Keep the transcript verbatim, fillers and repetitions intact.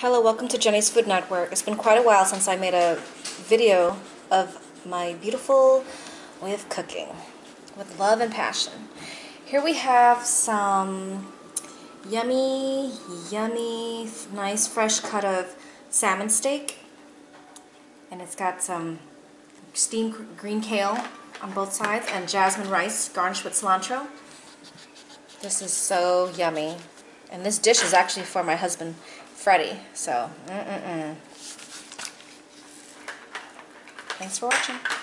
Hello, welcome to Jenny's Food Network. It's been quite a while since I made a video of my beautiful way of cooking with love and passion. Here we have some yummy, yummy, nice fresh cut of salmon steak. And it's got some steamed green kale on both sides and jasmine rice garnished with cilantro. This is so yummy. And this dish is actually for my husband, Freddie. So, mm-mm-mm. Thanks for watching.